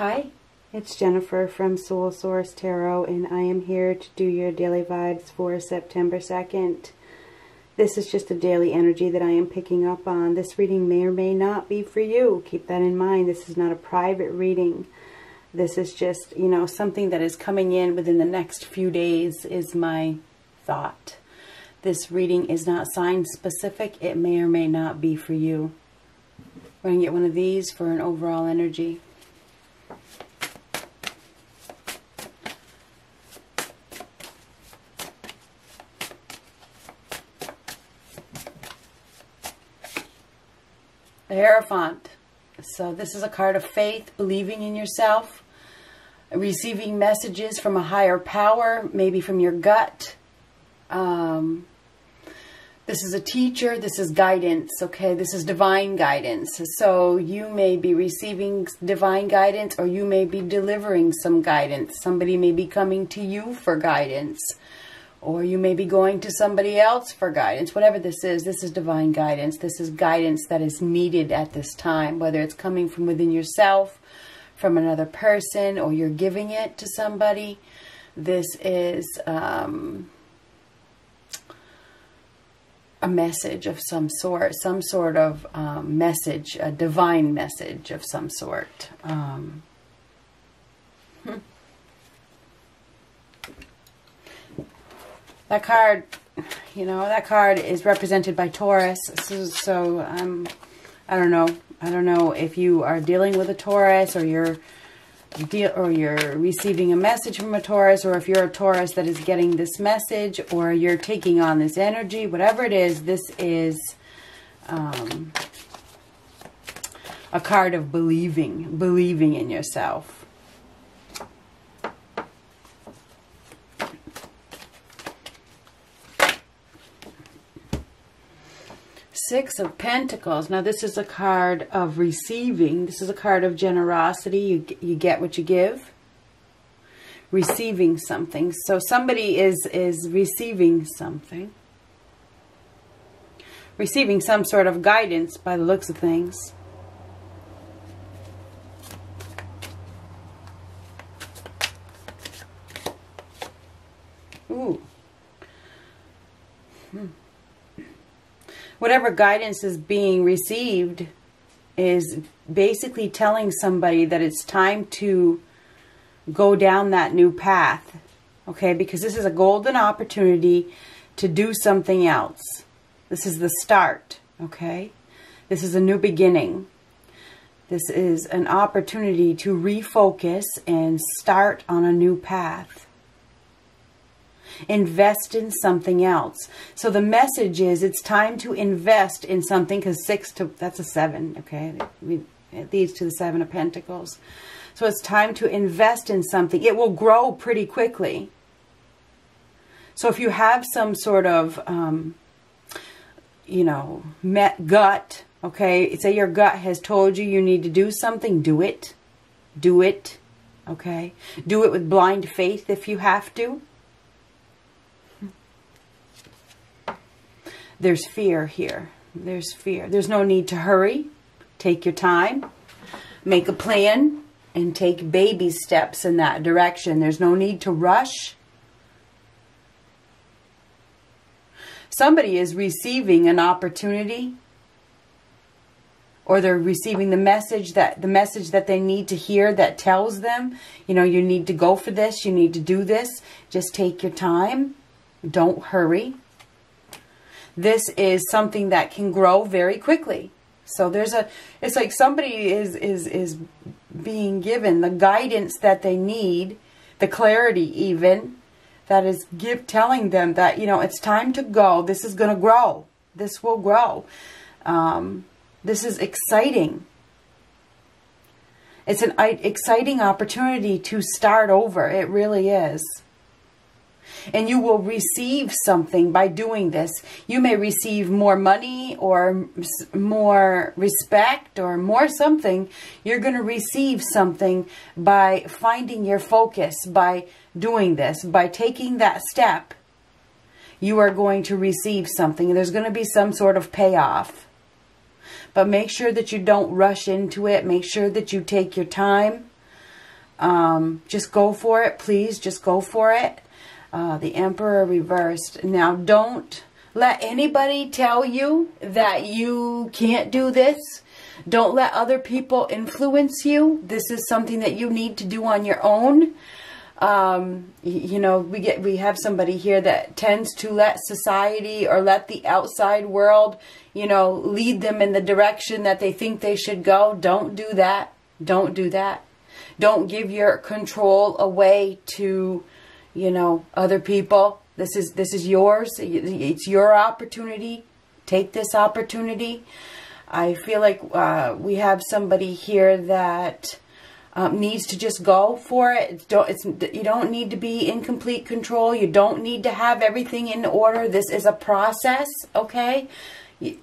Hi, it's Jennifer from Soul Source Tarot, and I am here to do your daily vibes for September 2nd. This is just a daily energy that I am picking up on. This reading may or may not be for you. Keep that in mind. This is not a private reading. This is just, you know, something that is coming in within the next few days is my thought. This reading is not sign specific. It may or may not be for you. We're going to get one of these for an overall energy. The Hierophant. So this is a card of faith, believing in yourself, receiving messages from a higher power, maybe from your gut. This is a teacher. This is guidance. Okay. This is divine guidance. So you may be receiving divine guidance, or you may be delivering some guidance. Somebody may be coming to you for guidance, or you may be going to somebody else for guidance. Whatever this is divine guidance. This is guidance that is needed at this time, whether it's coming from within yourself, from another person, or you're giving it to somebody. This is, a message of some sort of message, a divine message of some sort. That card, you know, that card is represented by Taurus. So I don't know if you are dealing with a Taurus, or you're receiving a message from a Taurus, or if you're a Taurus that is getting this message, or you're taking on this energy. Whatever it is, this is a card of believing in yourself. Six of Pentacles. Now this is a card of receiving. This is a card of generosity. You get what you give. Receiving something. So somebody is receiving something. Receiving some sort of guidance by the looks of things. Ooh. Whatever guidance is being received is basically telling somebody that it's time to go down that new path. Okay, because this is a golden opportunity to do something else. This is the start. Okay, this is a new beginning. This is an opportunity to refocus and start on a new path. Invest in something else. So the message is it's time to invest in something, because that's a seven. Okay. It leads to the Seven of Pentacles. So it's time to invest in something. It will grow pretty quickly. So if you have some sort of, you know, gut, okay, say your gut has told you you need to do something, do it. Do it. Okay. Do it with blind faith if you have to. There's fear here. There's fear. There's no need to hurry. Take your time. Make a plan and take baby steps in that direction. There's no need to rush. Somebody is receiving an opportunity, or they're receiving the message that they need to hear, that tells them, you know, you need to go for this. You need to do this. Just take your time. Don't hurry. This is something that can grow very quickly. So it's like somebody is being given the guidance that they need, the clarity even, that is telling them that, you know, it's time to go. This is going to grow. This will grow. This is exciting. It's an exciting opportunity to start over. It really is. And you will receive something by doing this. You may receive more money, or more respect, or more something. You're going to receive something by finding your focus, by doing this, by taking that step. You are going to receive something. There's going to be some sort of payoff. But make sure that you don't rush into it. Make sure that you take your time. Just go for it, please. Just go for it. The Emperor reversed. Now, don't let anybody tell you that you can't do this. Don't let other people influence you. This is something that you need to do on your own. You know, we have somebody here that tends to let society or let the outside world, you know, lead them in the direction that they think they should go. Don't do that. Don't do that. Don't give your control away to, you know, other people. This is yours. It's your opportunity. Take this opportunity. I feel like we have somebody here that needs to just go for it. You don't need to be in complete control. You don't need to have everything in order. This is a process, okay? You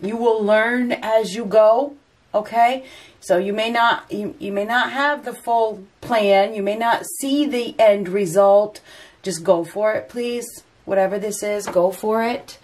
will learn as you go, okay? So you may not have the full plan. You may not see the end result. Just go for it, please. Whatever this is, go for it.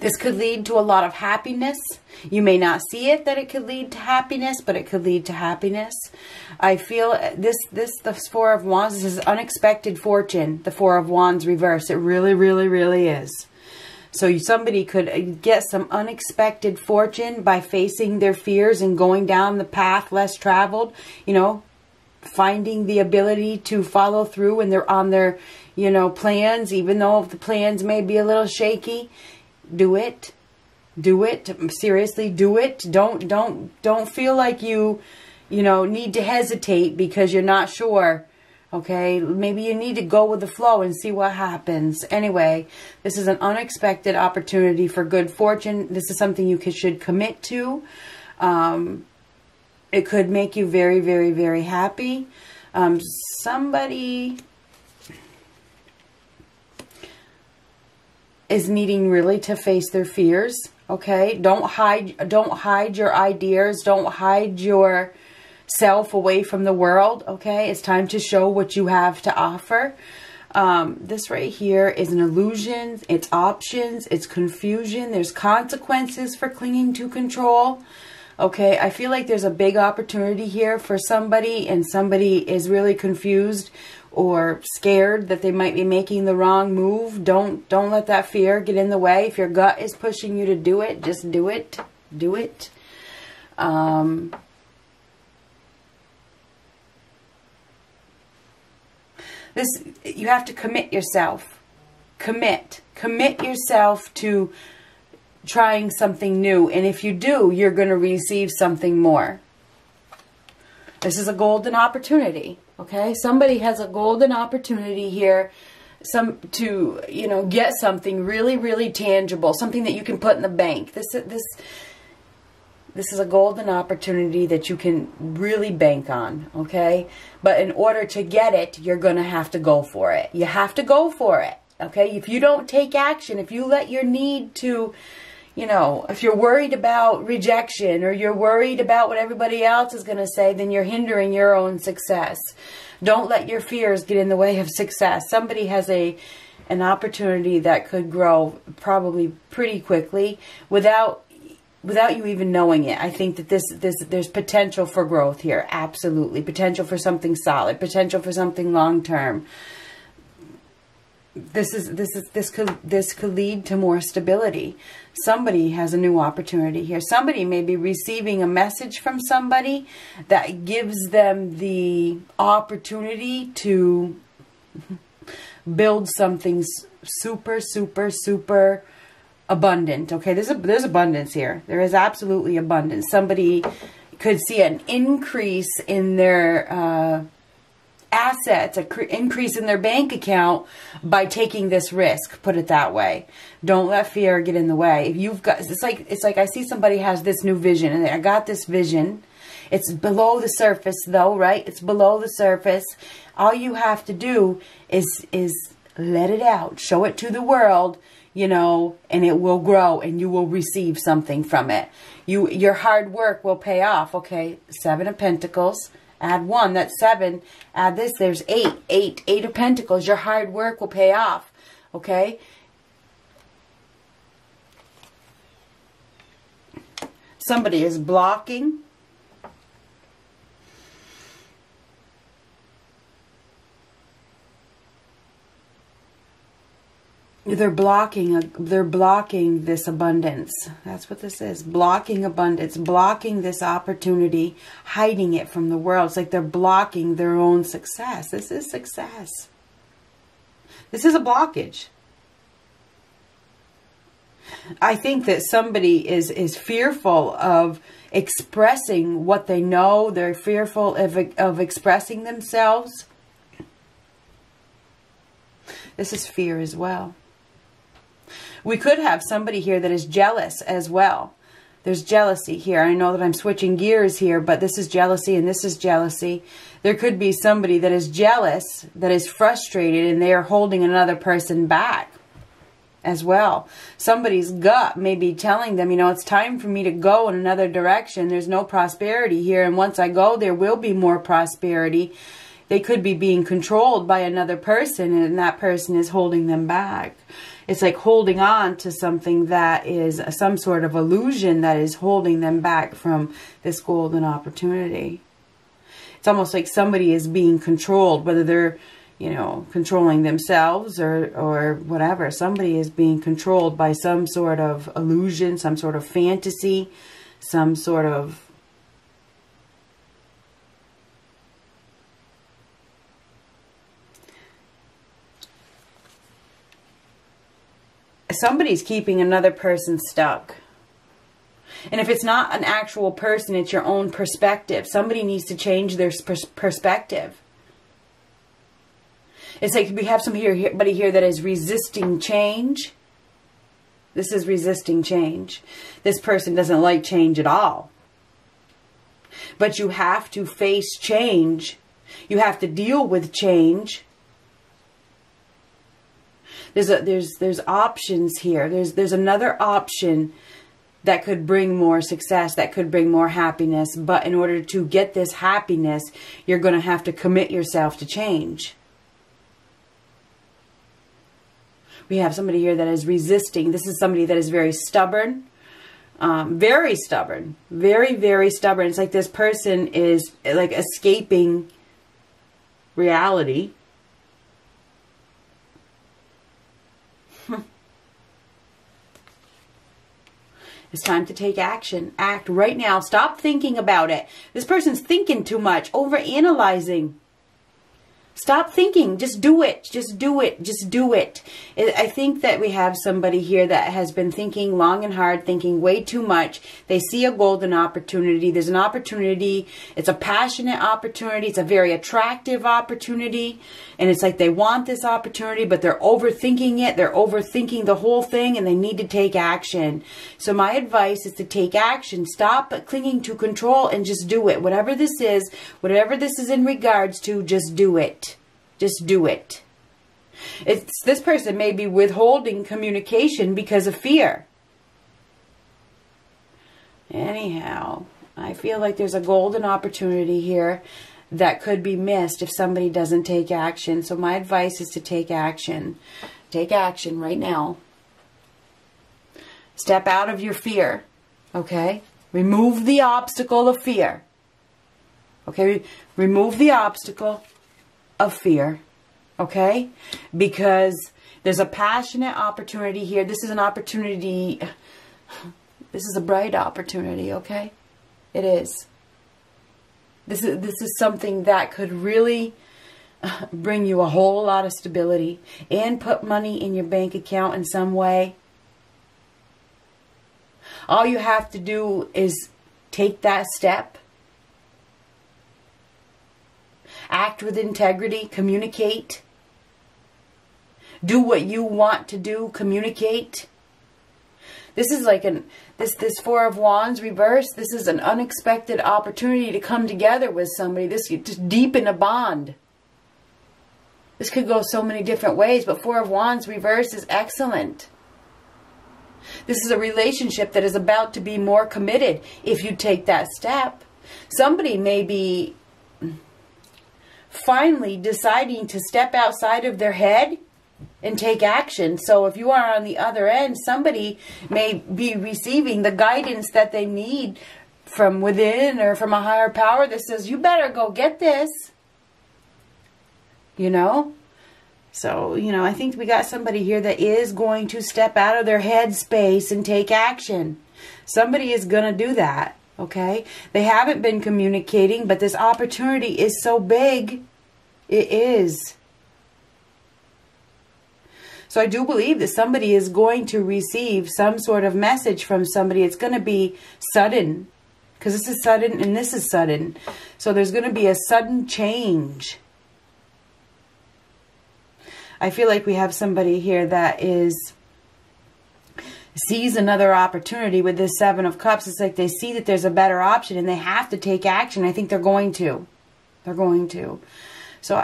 This could lead to a lot of happiness. You may not see it that it could lead to happiness, but it could lead to happiness. I feel the Four of Wands, this is unexpected fortune. The Four of Wands reverse. It really, really, really is. So somebody could get some unexpected fortune by facing their fears and going down the path less traveled, you know, finding the ability to follow through when they're on their, you know, plans, even though the plans may be a little shaky. Do it. Do it. Seriously, do it. Don't feel like you know, need to hesitate because you're not sure. Okay? Maybe you need to go with the flow and see what happens. Anyway, this is an unexpected opportunity for good fortune. This is something you should commit to. It could make you very, very, very happy. Somebody is needing really to face their fears, okay? Don't hide your ideas. Don't hide yourself away from the world, okay? It's time to show what you have to offer. This right here is an illusion. It's options. It's confusion. There's consequences for clinging to control, okay? I feel like there's a big opportunity here for somebody, and somebody is really confused or scared that they might be making the wrong move. Don't let that fear get in the way. If your gut is pushing you to do it, just do it. Do it. You have to commit yourself. Commit yourself to trying something new. And if you do, you're going to receive something more. This is a golden opportunity. Okay, somebody has a golden opportunity here to, you know, get something really, really tangible, something that you can put in the bank. This is a golden opportunity that you can really bank on, okay? But in order to get it, you're going to have to go for it. You have to go for it, okay? If you don't take action, if you let your need to, you know, if you're worried about rejection or you're worried about what everybody else is going to say, then you're hindering your own success. Don't let your fears get in the way of success. Somebody has an opportunity that could grow probably pretty quickly without you even knowing it. I think that there's potential for growth here. Absolutely. Potential for something solid, potential for something long term. This could lead to more stability. Somebody has a new opportunity here. Somebody may be receiving a message from somebody that gives them the opportunity to build something super, super, super abundant. Okay, there's abundance here. There is absolutely abundance. Somebody could see an increase in their assets, an increase in their bank account by taking this risk, put it that way. Don't let fear get in the way. If you've got, it's like I see somebody has this new vision, and I got this vision. It's below the surface though, right? It's below the surface. All you have to do is let it out, show it to the world, you know, and it will grow and you will receive something from it. Your hard work will pay off. Okay, Seven of Pentacles. Add one, that's seven. Add this, there's eight of pentacles. Your hard work will pay off, okay? Somebody is blocking. They're blocking this abundance. That's what this is. Blocking abundance, blocking this opportunity, hiding it from the world. It's like they're blocking their own success. This is success. This is a blockage. I think that somebody is fearful of expressing what they know. They're fearful of expressing themselves. This is fear as well. We could have somebody here that is jealous as well. There's jealousy here. I know that I'm switching gears here, but this is jealousy and this is jealousy. There could be somebody that is jealous, that is frustrated, and they are holding another person back as well. Somebody's gut may be telling them, you know, it's time for me to go in another direction. There's no prosperity here, and once I go, there will be more prosperity. They could be being controlled by another person, and that person is holding them back. It's like holding on to something that is some sort of illusion that is holding them back from this golden opportunity. It's almost like somebody is being controlled, whether they're, you know, controlling themselves or whatever. Somebody is being controlled by some sort of illusion, some sort of fantasy, some sort of somebody's keeping another person stuck. And if it's not an actual person, it's your own perspective. Somebody needs to change their perspective. It's like we have somebody here that is resisting change. This is resisting change. This person doesn't like change at all. But you have to face change. You have to deal with change. There's options here. There's another option that could bring more success, that could bring more happiness. But in order to get this happiness, you're going to have to commit yourself to change. We have somebody here that is resisting. This is somebody that is very stubborn. Very stubborn. Very, very stubborn. It's like this person is like escaping reality. It's time to take action. Act right now. Stop thinking about it. This person's thinking too much, overanalyzing. Stop thinking. Just do it. Just do it. Just do it. I think that we have somebody here that has been thinking long and hard, thinking way too much. They see a golden opportunity. There's an opportunity. It's a passionate opportunity. It's a very attractive opportunity. And it's like they want this opportunity, but they're overthinking it. They're overthinking the whole thing, and they need to take action. So my advice is to take action. Stop clinging to control and just do it. Whatever this is in regards to, just do it. Just do it. This person may be withholding communication because of fear. Anyhow, I feel like there's a golden opportunity here that could be missed if somebody doesn't take action. So my advice is to take action. Take action right now. Step out of your fear. Okay? Remove the obstacle of fear. Okay? Remove the obstacle of fear, okay? Because there's a passionate opportunity here. This is an opportunity. This is a bright opportunity, okay? It is. This is something that could really bring you a whole lot of stability and put money in your bank account in some way. All you have to do is take that step. Act with integrity. Communicate. Do what you want to do. Communicate. This is like this Four of Wands reverse. This is an unexpected opportunity to come together with somebody. This could just deepen a bond. This could go so many different ways, but Four of Wands reverse is excellent. This is a relationship that is about to be more committed if you take that step. Somebody may be finally deciding to step outside of their head and take action. So if you are on the other end, somebody may be receiving the guidance that they need from within or from a higher power that says, you better go get this, you know? So, you know, I think we got somebody here that is going to step out of their head space and take action. Somebody is going to do that, okay? They haven't been communicating, but this opportunity is so big. It is. So I do believe that somebody is going to receive some sort of message from somebody. It's going to be sudden, because this is sudden and this is sudden. So there's going to be a sudden change. I feel like we have somebody here that sees another opportunity with this Seven of Cups. It's like they see that there's a better option and they have to take action. I think they're going to. They're going to. So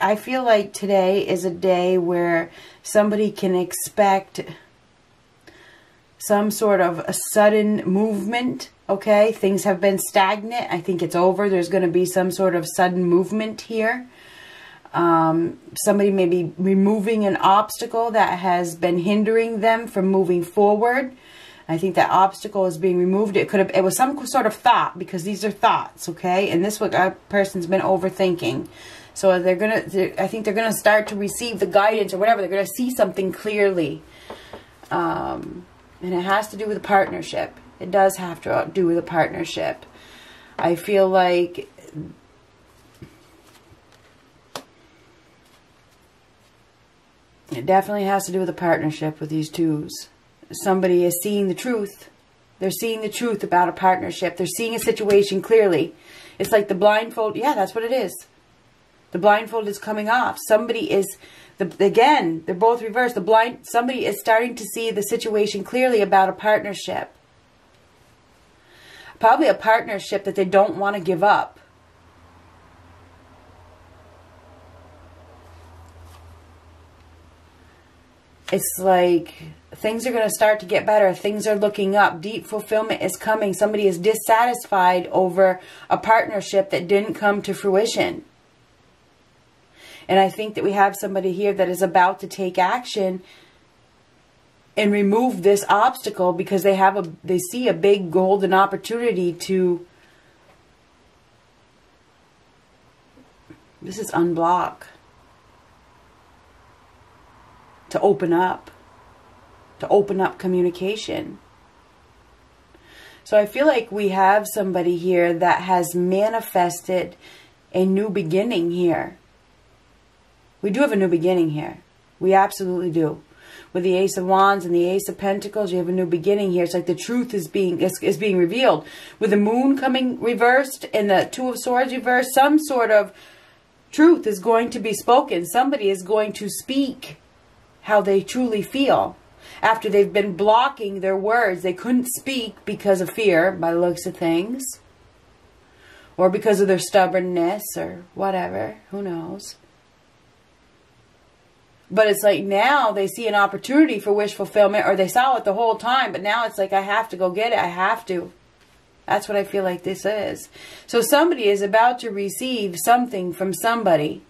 I feel like today is a day where somebody can expect some sort of a sudden movement. Okay, things have been stagnant. I think it's over. There's going to be some sort of sudden movement here. Somebody may be removing an obstacle that has been hindering them from moving forward. I think that obstacle is being removed. It could have, it was some sort of thought, because these are thoughts, okay? And this what our person's been overthinking. So they're going to, I think they're going to start to receive the guidance or whatever. They're going to see something clearly. And it has to do with a partnership. It does have to do with a partnership. I feel like it definitely has to do with a partnership with these twos. Somebody is seeing the truth. They're seeing the truth about a partnership. They're seeing a situation clearly. It's like the blindfold. Yeah, that's what it is. The blindfold is coming off. Somebody is, again, they're both reversed. Somebody is starting to see the situation clearly about a partnership. Probably a partnership that they don't want to give up. It's like things are going to start to get better. Things are looking up. Deep fulfillment is coming. Somebody is dissatisfied over a partnership that didn't come to fruition. And I think that we have somebody here that is about to take action and remove this obstacle because they have they see a big golden opportunity to, this is unblock. To open up communication. So I feel like we have somebody here that has manifested a new beginning here. We do have a new beginning here. We absolutely do. With the Ace of Wands and the Ace of Pentacles, you have a new beginning here. It's like the truth is being revealed. With the Moon coming reversed and the Two of Swords reversed, some sort of truth is going to be spoken. Somebody is going to speak how they truly feel. After they've been blocking their words, they couldn't speak because of fear, by the looks of things, or because of their stubbornness or whatever, who knows. But it's like now they see an opportunity for wish fulfillment, or they saw it the whole time, but now it's like, I have to go get it, I have to. That's what I feel like this is. So somebody is about to receive something from somebody.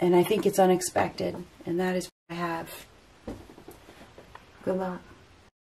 And I think it's unexpected. And that is what I have. Good luck.